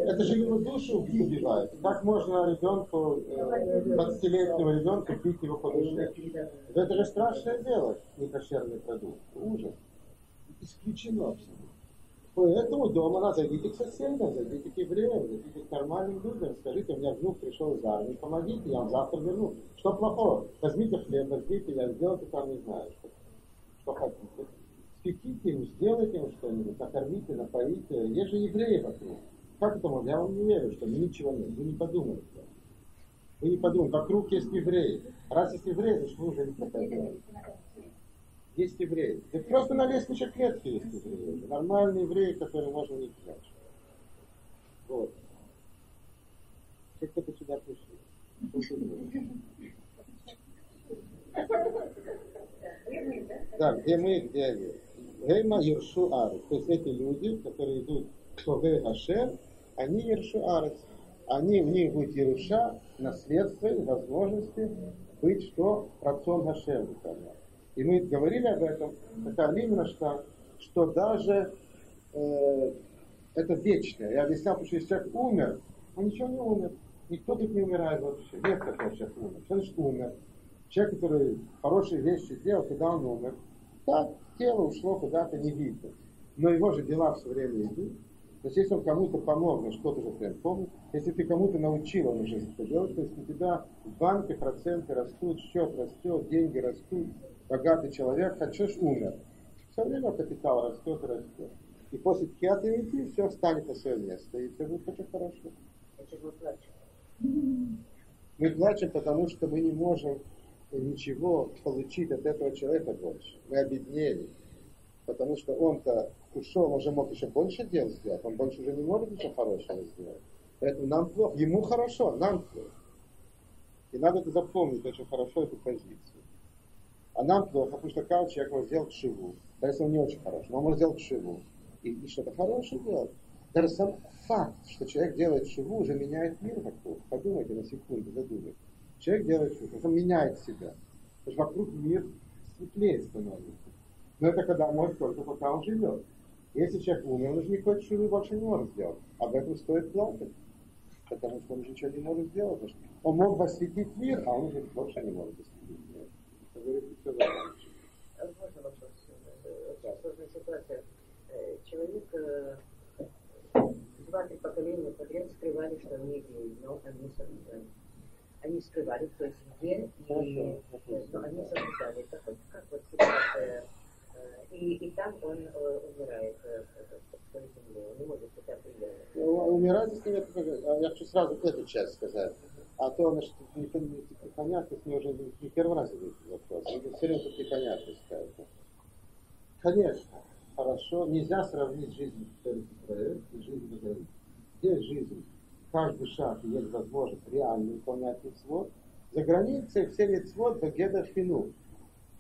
Это же его душу убивает. Как можно ребенку, двадцатилетнего ребенка, пить его по душе? Это же страшное дело, некошерный продукт. Ужас. Исключено абсолютно. Поэтому дома надо зайдите к соседям, зайдите к евреям, зайдите к нормальным людям, скажите, у меня внук пришел из армии, помогите, я вам завтра верну. Что плохого? Возьмите хлеб, возьмите, я сделайте там не знаю, что, что хотите. Спеките ему, сделайте ему что-нибудь, накормите, напоите. Есть же евреи вокруг. Как это можно? Я вам не верю, что ничего нет. Вы не подумайте. Вы не подумайте. Вокруг есть евреи. Раз есть евреи, значит вы уже не подумаете. Есть евреи. Да просто на лестничной клетке есть евреи. Нормальные евреи, которые можно не прячь. Вот. Все кто-то сюда пришли. Да, где мы, где они. Гейма Ершуарец. То есть эти люди, которые идут к Хове Ашер, они Ершуарец. Они, в них будет Еруша, наследство и возможности быть что? Рацион Ашер. И мы говорили об этом, это именно что, что даже э, это вечное. Я объяснял, потому что если человек умер, он ничего не умер. Никто тут не умирает вообще. Нет такого человека умер. Что значит умер? Человек, который хорошие вещи делал, когда он умер, да, тело ушло куда-то не видно. Но его же дела все время идут. То есть если он кому-то помог, что-то же прям помнит. Если ты кому-то научил, он уже это делает. То есть у тебя банки, проценты растут, счет растет, деньги растут. Богатый человек, хочешь, умер. Все время капитал растет и растет. И после пятого идти, все встанет на свое место. И все будет очень хорошо. Мы плачем. Мы плачем, потому что мы не можем ничего получить от этого человека больше. Мы обеднели. Потому что он-то ушел, он уже мог еще больше дел сделать. Он больше уже не может ничего хорошего сделать. Поэтому нам плохо. Ему хорошо, нам плохо. И надо это запомнить очень хорошо, эту позицию. А нам плохо, потому что каждый человек может сделать шиву. Даже если он не очень хороший, но он может сделать шиву. И, и что-то хорошее делать. Даже сам факт, что человек делает шиву, уже меняет мир вокруг. Подумайте на секунду, задумайте. Человек делает шиву, он меняет себя. Потому что вокруг мир светлее становится. Но это когда может только пока он живет. Если человек умер, он уже никакой шиву больше не может сделать. Об этом стоит плакать. Потому что он уже ничего не может сделать. Потому что он мог осветить мир, а он уже больше не может осветить мир. Можно вопрос? Очень сложная ситуация. Человек, два-три поколения подряд скрывали, что они геи, но они соблюдали. Они скрывали, то есть геи, но они соблюдали. Как вот ситуация? И, и там он э, умирает э, в своей земле, он не может это определять. Ну, умирать здесь нет, я хочу сразу эту часть сказать. А то, значит, непонятно, мне уже не первый раз идет вопрос, все время тут непонятно ставится. Конечно, хорошо, нельзя сравнить жизнь в Израиле и жизнь в Израиле. Здесь жизнь, каждый шаг есть возможность реально выполнять мицвот. За границей все мицвот бегеда фину.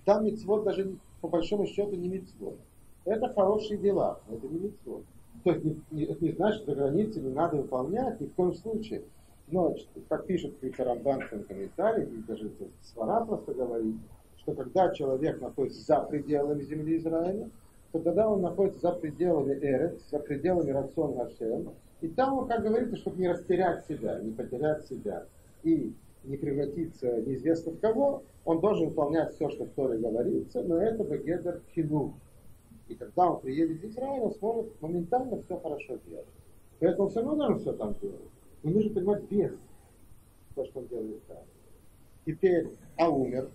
Там мицвот даже по большому счету не мицвот. Это хорошие дела, это не мицвот. То есть не, не, это не значит, что за границей не надо выполнять ни в коем случае. Но, как пишет Рамбан в комментарии, даже Свара просто говорит, что когда человек находится за пределами земли Израиля, то тогда он находится за пределами Эрец, за пределами рацион Ашем, и там он, как говорится, чтобы не растерять себя, не потерять себя, и не превратиться неизвестно в кого, он должен выполнять все, что в Торе говорится, но это бегедер хинух. И когда он приедет в Израиль, он сможет моментально все хорошо делать. Поэтому все равно должен все там делать. Но нужно понимать вес, то, что он делает там. Теперь, а умер.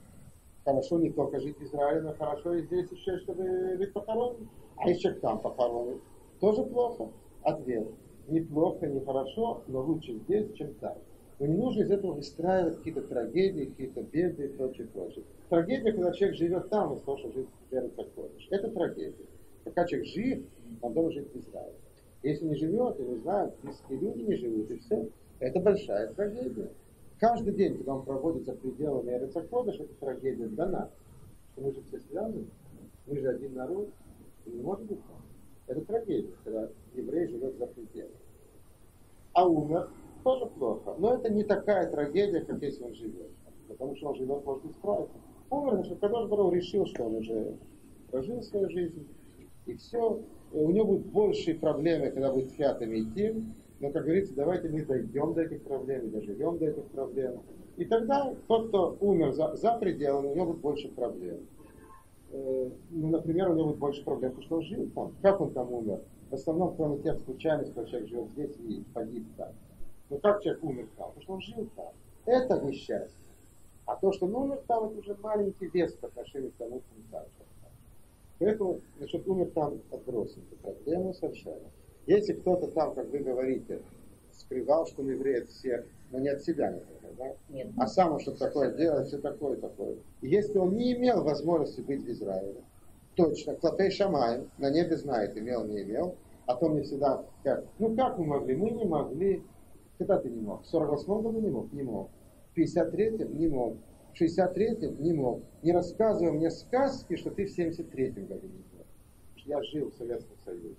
Хорошо не только жить в Израиле, но хорошо и здесь еще, чтобы быть похоронен. А еще там похоронен. Тоже плохо? Ответ. Не плохо, не хорошо, но лучше здесь, чем там. Но не нужно из этого выстраивать какие-то трагедии, какие-то беды и прочее, прочее. Трагедия, когда человек живет там, из того, что жить в Израиле. Это трагедия. Пока человек жив, он должен жить в Израиле. Если не живет, я не знаю, близкие люди не живут, и все. Это большая трагедия. Каждый день, когда он проводит за пределами Эреца Кодеш, это трагедия для нас. Что мы же все связаны, мы же один народ, и не может быть. Это трагедия, когда еврей живет за пределами. А умер тоже плохо. Но это не такая трагедия, как если он живет. Потому что он живет, может быть, справиться. Умер, значит, когда он решил, что он уже прожил свою жизнь, и все. У него будут большие проблемы, когда будет фиатами идти, но, как говорится, давайте мы дойдем до этих проблем, доживем до этих проблем. И тогда тот, кто умер за, за пределами, у него будет больше проблем. Э, ну, например, у него будет больше проблем, потому что он жил там. Как он там умер? В основном, кроме тех случайностей, что человек жил здесь и погиб там. Но как человек умер там? Потому что он жил там. Это несчастье. А то, что он умер там, это уже маленький вес по отношению к тому, что он там. Поэтому, значит, умер там, отбросим эту проблему совершенно. Если кто-то там, как вы говорите, скрывал, что он еврей от всех, но не от себя, например, да? Нет. А сам он что-то такое делает, все такое, такое. И если он не имел возможности быть в Израиле, точно, Клапей Шамаем, на небе знает, имел, не имел, а то мне всегда как, ну как мы могли, мы не могли. Когда ты не мог? В сорок восьмом году не мог? Не мог. В пятьдесят третьем не мог. В шестьдесят третьем не мог. Не рассказывай мне сказки, что ты в семьдесят третьем году не мог. я жил в Советском Союзе.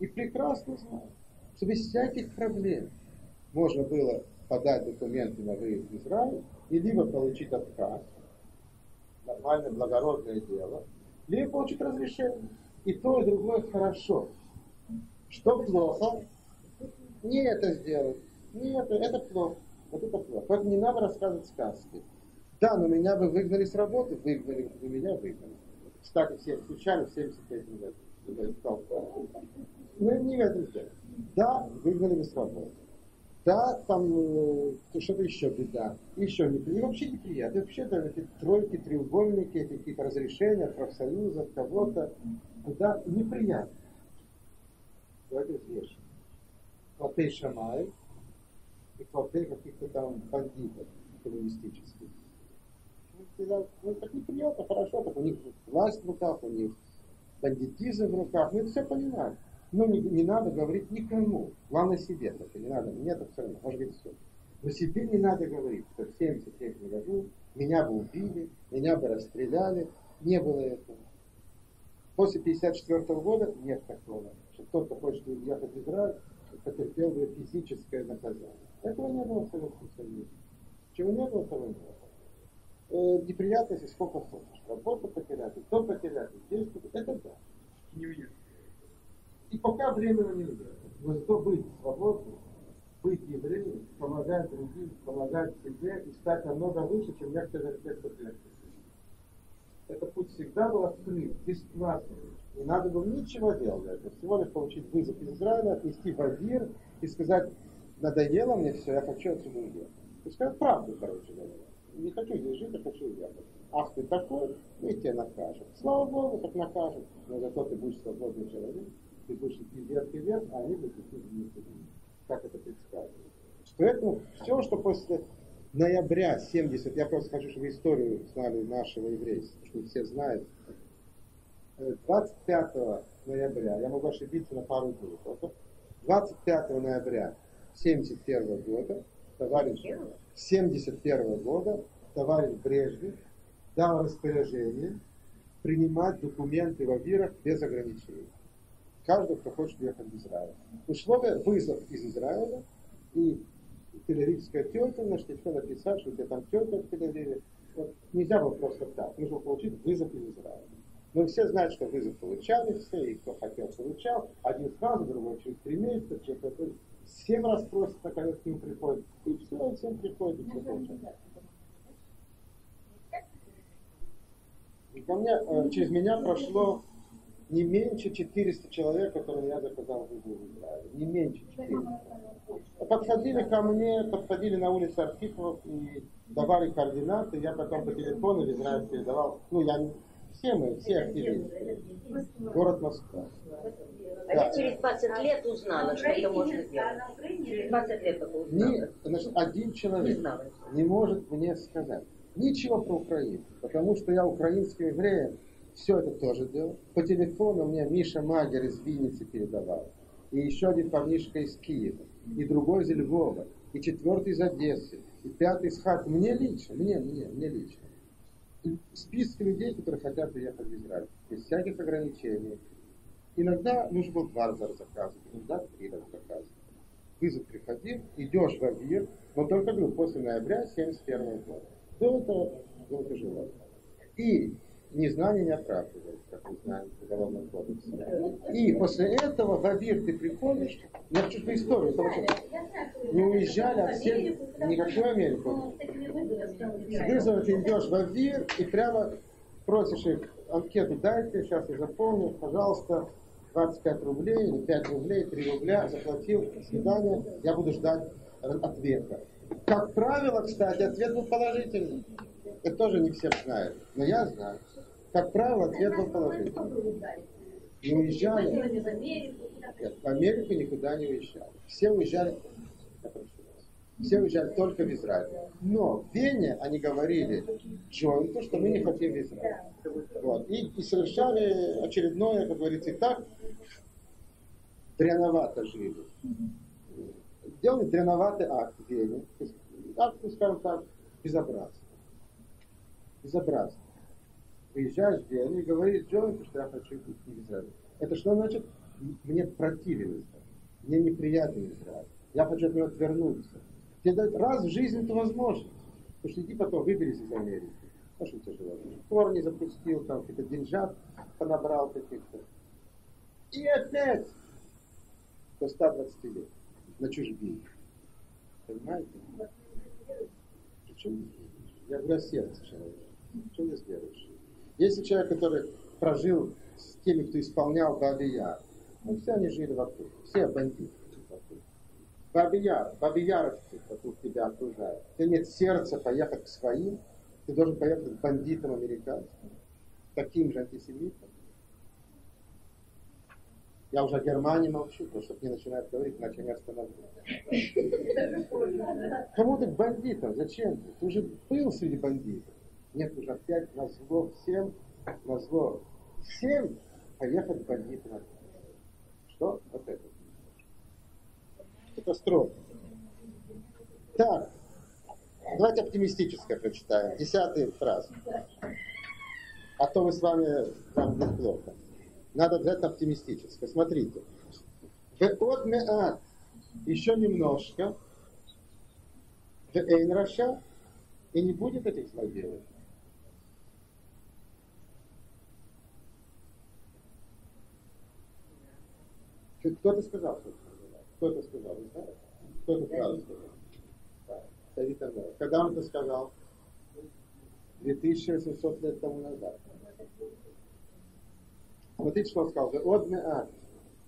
И прекрасно знаю, что без всяких проблем можно было подать документы на выезд в Израиль и либо получить отказ, нормальное, благородное дело, либо получить разрешение. И то, и другое хорошо. Что плохо? Не это сделать. Не это, это плохо. Вот это плохо. Поэтому не надо рассказывать сказки. Да, но меня бы выгнали с работы, выгнали, и меня выгнали. Кстати, все включали в семьдесят пять лет. Ну, не в этом дело. Да, выгнали бы с работы. Да, там что-то еще беда. Еще не приятно. Вообще неприятно. Вообще там эти тройки, треугольники, эти какие-то разрешения, профсоюзов, кого-то. Да, неприятно. Давайте взвешиваем. Платей Шамай и платей каких-то там бандитов коммунистических. Ну, так неприятно, хорошо, так у них власть в руках, у них бандитизм в руках, мы это все понимаем. Но не, не надо говорить никому, главное себе, это не надо, мне это все равно, может быть все. Но себе не надо говорить, что в семьдесят третьем году меня бы убили, меня бы расстреляли, не было этого. После пятьдесят четвёртого года нет такого, что кто-то хочет уехать в Израиль, потерпел бы физическое наказание. Этого не было в Советском Союзе. Чего не было, того не было. Э, неприятности сколько хочешь. Работу потерять, и то потерять, и здесь, это да. Не уехать. И пока временно не уехать. Но зато быть свободным, быть евреем, помогать другим, помогать себе и стать намного выше, чем некоторые аспекты. Этот путь всегда был открыт, бесплатный. Не надо было ничего делать для этого. Всего лишь получить вызов из Израиля, отнести в Авир и сказать, надоело мне все, я хочу отсюда уехать. И сказать правду, короче говоря. Не хочу здесь жить, я хочу уехать. Ах ты такой, и тебя накажут. Слава Богу, так накажут. Но зато ты будешь свободный человек, ты будешь идти вверх и вверх, а они будут идти вниз и вниз. Как это предсказано. Поэтому все, что после ноября семидесятого, я просто хочу, чтобы историю знали нашего еврейства, чтобы все знают. двадцать пятого ноября, я могу ошибиться на пару дней, двадцать пятого ноября семьдесят первого года, товарищ семьдесят первого года товарищ Брежнев дал распоряжение принимать документы в авирах без ограничений. Каждый, кто хочет ехать в Израиль. Условие вызов из Израиля и тель-авивская тёлка, значит, еще написать, что у тебя там тёлка в Тель-Авиве. Вот, нельзя было просто так. Нужно получить вызов из Израиля. Но все знают, что вызов получали все, и кто хотел, получал. Один сразу, другой через три месяца, через какой-то. Всем раз просят, наконец, к ним приходит. И все, всем приходит, и все получает. И ко мне, э, через меня прошло не меньше четырёхсот человек, которым я заказал визу в Израиле. Не меньше четырёхсот. Подходили ко мне, подходили на улице Архипов и давали координаты. Я потом по телефону в Израиль передавал. Ну, я все мы, все активисты. Город Москва. А да. Я через двадцать лет узнала, а что это можно сделать. Через двадцать лет это узнала. Нет, значит, один человек не, не может мне сказать ничего про Украину, потому что я украинским евреем все это тоже делал. По телефону мне Миша Магер из Винницы передавал, и еще один парнишка из Киева, и другой из Львова, и четвертый из Одессы, и пятый из Харькова. Мне лично, мне, мне, мне лично. И список людей, которые хотят приехать в Израиль, без всяких ограничений. Иногда нужно было два раза заказывать, иногда три раза заказывать. Вызов приходил, идешь в Авир, но только говорю, после ноября семьдесят первого года. До этого было тяжело. И незнание не оправдывает, как мы знаем, уголовного кодекса. И после этого в Авир ты приходишь, я хочу по истории, потому что не уезжали от всех, никакую Америку. С вызовом ты идешь в Авир и прямо просишь их анкету, дайте, сейчас я заполню, пожалуйста. двадцать пять рублей, или пять рублей, три рубля, заплатил, до свидания, я буду ждать ответа. Как правило, кстати, ответ был положительный. Это тоже не все знают, но я знаю. Как правило, ответ был положительный. Не уезжали. Нет, в Америку никуда не уезжали. Все уезжали, все уезжали только в Израиль. Но в Вене они говорили Джонату, что мы не хотим в Израиль. Вот. И, и совершали очередное, как говорится, и так дряновато жили. Делали дряноватый акт в Вене. Акт, скажем так, безобразный. Безобразный. Приезжаешь в Вену и говоришь Джонату, что я хочу идти в Израиль. Это что значит? Мне противен Израиль. Мне неприятен Израиль. Я хочу от него отвернуться. Тебе дают раз в жизни эту возможность. Потому что иди потом, выберись из Америки. А что тебе желать? Корни запустил, там какие-то деньжат понабрал каких-то. И опять до ста двадцати лет. На чужбине. Понимаете? Причем я говорю о сердце человека. Что не сделаешь? Если человек, который прожил с теми, кто исполнял Баби-Яр, ну все они жили вокруг, все бандиты вокруг. Баби-Яр, Баби-Яровцы вокруг тебя окружают. У тебя нет сердца поехать к своим, ты должен поехать к бандитам американским, таким же антисемитам. Я уже о Германии молчу, потому что мне начинают говорить, иначе не остановлюсь. Кому ты к бандитам? Зачем ты? Ты уже был среди бандитов. Нет, уже опять назло всем, назло всем поехать к бандитам. Что? Вот это. Это строго. Так, давайте оптимистическое прочитаем. Десятая фраза. А то мы с вами там без плохо. Надо обязательно оптимистически. Смотрите. Веод меат. Еще немножко. Веэйн раша. И не будет этих злодеев. Кто-то сказал, что кто-то сказал, не знаю. Кто-то правда сказал. Давид Андреев. Когда он это сказал? две тысячи восемьсот лет тому назад. Смотрите, что он сказал. Одна,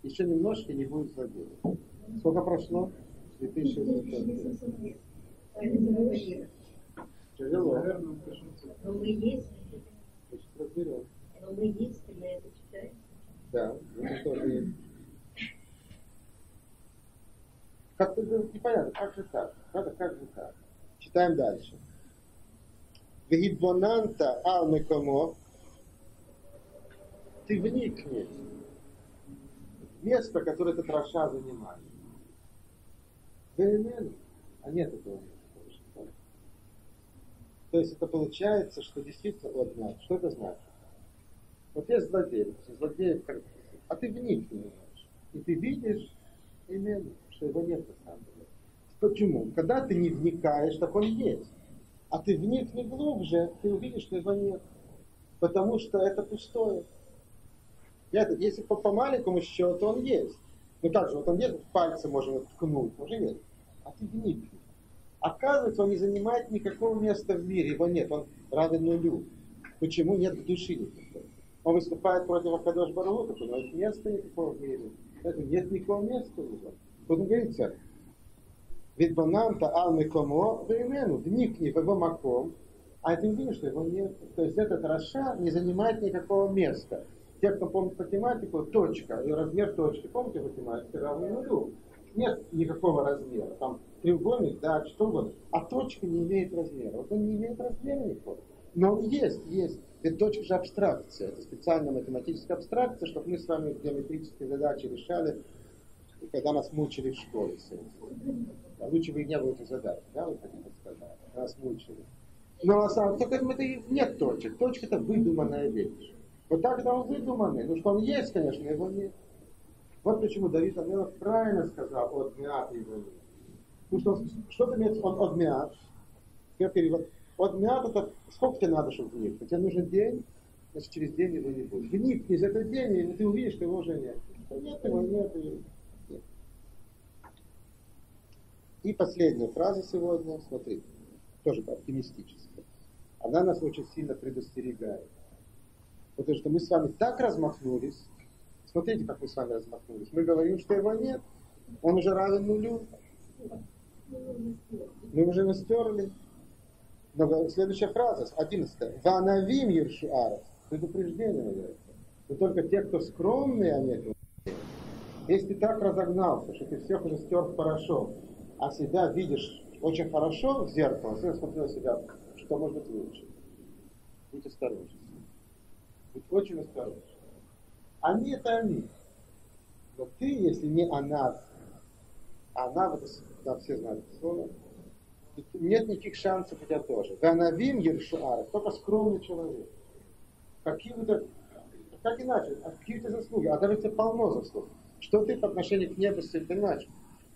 еще немножко не будет злодеев. Сколько прошло? две тысячи восемьсот лет. Тяжело. Наверное, но мы есть. Разберем. Но мы есть, когда это читаем. Да, мы тоже есть. Как-то непонятно, как же так? Надо как же так. Читаем дальше. Гидбонанта алмекомо. Ты вникни в место, которое этот раша занимает. Веремен. А нет этого места. То есть это получается, что действительно вот значит. Что это значит? Вот есть злодеев, злодеев, а ты вникни. И ты видишь именно, что его нет на самом деле. Почему? Когда ты не вникаешь, так он есть. А ты вникни глубже, ты увидишь, что его нет. Потому что это пустое. Это, если по, по маленькому счету он есть. Ну как же, вот он есть, пальцем можно ткнуть, уже есть. А ты вникни. Оказывается, он не занимает никакого места в мире, его нет, он равен нулю. Почему нет души никакой? Он выступает против Акадош Бару Ха, но нет места никакого в мире. Поэтому нет никакого места в мире. Вот он говорит царь. Ведь бананта алмикомо веймену, вникни в его маком, а ты увидишь, что его нет. То есть этот раша не занимает никакого места. Те, кто помнит математику, точка, и размер точки, помните математику, равно нулю. Нет никакого размера, там треугольник, да, что угодно, а точка не имеет размера. Вот он не имеет размера никакого. Но он есть, есть. Ведь точка же абстракция, это специальная математическая абстракция, чтобы мы с вами геометрические задачи решали, когда нас мучили в школе. А лучше бы и не было этих задач, да, вы хотите сказать, нас мучили. Но на самом деле нет точек, точка это выдуманная вещь. Вот так это он выдуманный, ну что он есть, конечно, его нет. Вот почему Давид Амелов правильно сказал от миат его нет. Ну что, что имеется от, от миат? Я перевод. От миат это сколько тебе надо, чтобы вникнуть? Тебе нужен день, значит через день его не будет. Вникни за этот день, и ты увидишь, что его уже нет. Нет его, нет его. Нет. И последняя фраза сегодня, смотрите, тоже оптимистическая. Она нас очень сильно предостерегает. Потому что мы с вами так размахнулись. Смотрите, как мы с вами размахнулись. Мы говорим, что его нет. Он уже равен нулю. Мы уже его стерли. Но следующая фраза, одиннадцатая. Ванавим Ершуаров. Предупреждение, наверное. Но только те, кто скромные, они этого не делают. Если ты так разогнался, что ты всех уже стер в порошок, а себя видишь очень хорошо в зеркало, ты смотрел себя, что может быть лучше. Будь осторожен. Будь очень осторожен. Они это они. Но ты, если не она, она, вот да, все знают это слово, нет никаких шансов у тебя тоже. Ганавим Ершуаров, только скромный человек. Каким-то Как иначе? От каких-то заслуги. А даже тебе полно заслуг. Что ты по отношению к небу сильно иначе?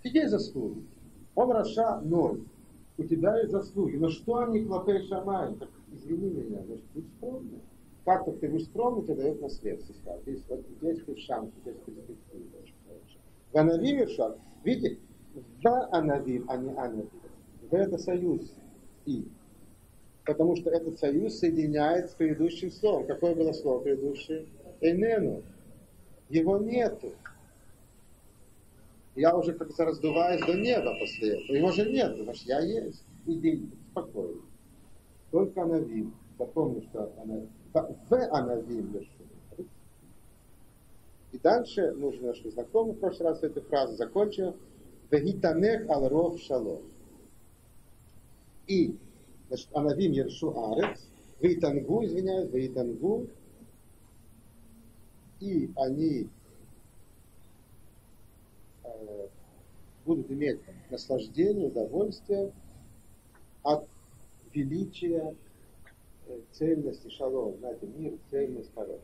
Ты есть заслуги. Он Раша ноль. У тебя есть заслуги. Но что они клапей шамай? Так извини меня, значит, будь скромный. Как-то ты будешь скромный, тебе дает наследство. Здесь, вот, здесь ты в шанс, здесь перспективы. В анавиве шаг. Видите, да анавив, а не анавив. Да это союз и. Потому что этот союз соединяет с предыдущим словом. Какое было слово предыдущее? Энену. Его нету. Я уже как-то раздуваюсь до неба после этого. Его же нет, потому что я есть. Иди, спокойно. Только анавим. Запомни, что анавим. В анавим вершина. И дальше, мы уже нашли знакомый в прошлый раз эту фразу, закончим. Вегитамех алров шалом. И, значит, анавим ершу арец. Вейтангу, извиняюсь, вейтангу. И они... будут иметь наслаждение, удовольствие от величия цельности шалом, знаете, мир, цельность хорошая.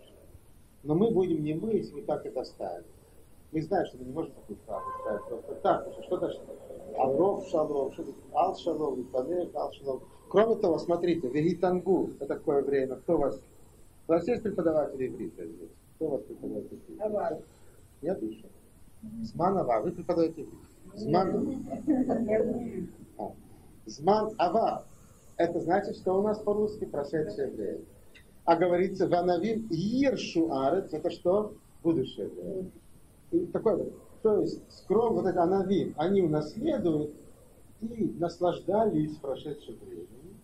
Но мы будем не мы, если мы так это ставим. Мы знаем, что мы не можем такую фразу ставить просто так, потому что что-то алров шалом, что-то ал шалом, витанех ал шалом. Кроме того, смотрите, вегитангу на такое время, кто вас... У вас есть преподаватели иврита здесь? Кто вас преподавает иврита? Давай. Нет еще? Зман-ава. Вы преподаете? Зман-ава. Зман-ава. Это значит, что у нас по-русски прошедшее время. А говорится ванавим ершуарец. Это что? Будущее время. И такое, то есть скром, вот это анавим, они унаследуют и наслаждались прошедшим временем.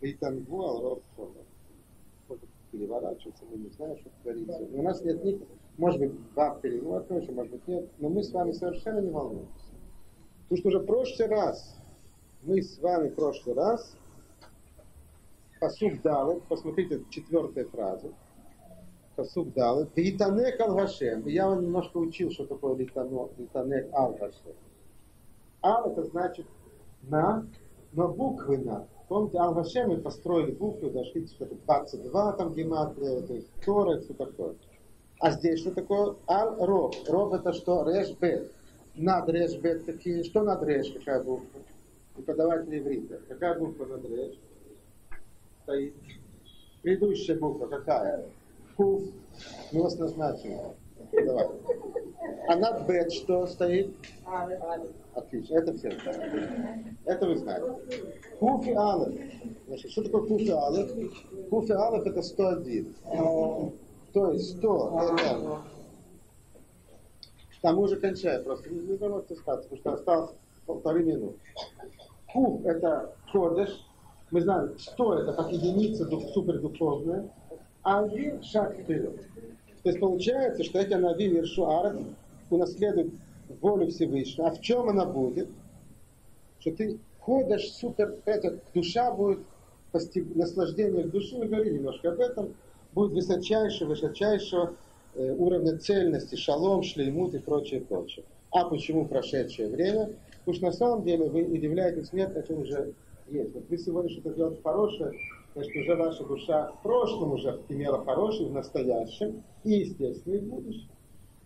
И тангу алров шалом. Переворачивается, мы не знаем, что творится. Но у нас нет никаких. Может быть, два перевода, может быть, нет. Но мы с вами совершенно не волнуемся. Потому что уже в прошлый раз, мы с вами в прошлый раз, пасук далет, посмотрите, четвертая фраза. Пасук далет. Литанек аль-Гашем. Я вам немножко учил, что такое литанек аль-Гашем. Ал это значит на, но буквы на. Помните, аль-Гашем мы построили буквы, дошли что-то двадцать два, там гематрия, то есть Тора, все такое. А здесь что такое? Ал-ров. Ров это что? Реш-бет. Над реш-бет такие. Что над реш? Какая буква? Преподаватель иврита. Какая буква над реш? Стоит. Предыдущая буква какая? Куф. Мы вас назначим. Давай. А над бет что стоит? Отлично. Это все знают. Это вы знаете. Куф и алеф. Значит, что такое куф и алеф? Куф и алеф это сто один. То есть сто, это... Там мы уже кончаем просто. Не можете сказать, потому что осталось полторы минуты. Куф – это кодеш. Мы знаем, сто – это как единица супердуховная. А один – шаг вперед. То есть получается, что эти анавим ершуарец унаследуют волю Всевышнего. А в чем она будет? Что ты кодеш супер… Это душа будет, постиг... наслаждение души. Мы говорили немножко об этом. Будет высочайшего, высочайшего э, уровня цельности, шалом, шлеймут и прочее, прочее. А почему прошедшее время? Потому что на самом деле вы удивляетесь, нет, это уже есть. Вот вы сегодня что-то делаете хорошее, значит, уже ваша душа в прошлом уже имела хорошее, в настоящем и, естественно, и в будущем.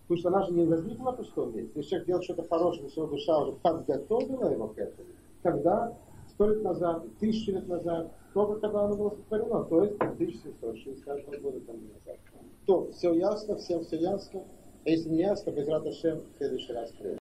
Потому что она же не возникла в пустом месте. Если человек делает что-то хорошее, если его душа уже подготовила его к этому, тогда сто лет назад, тысячу лет назад, только когда оно было сотворено, то есть тысяча семьсот шестьдесят года там назад. То, все ясно, всем все ясно. А если не ясно, без радости в следующий раз приедем.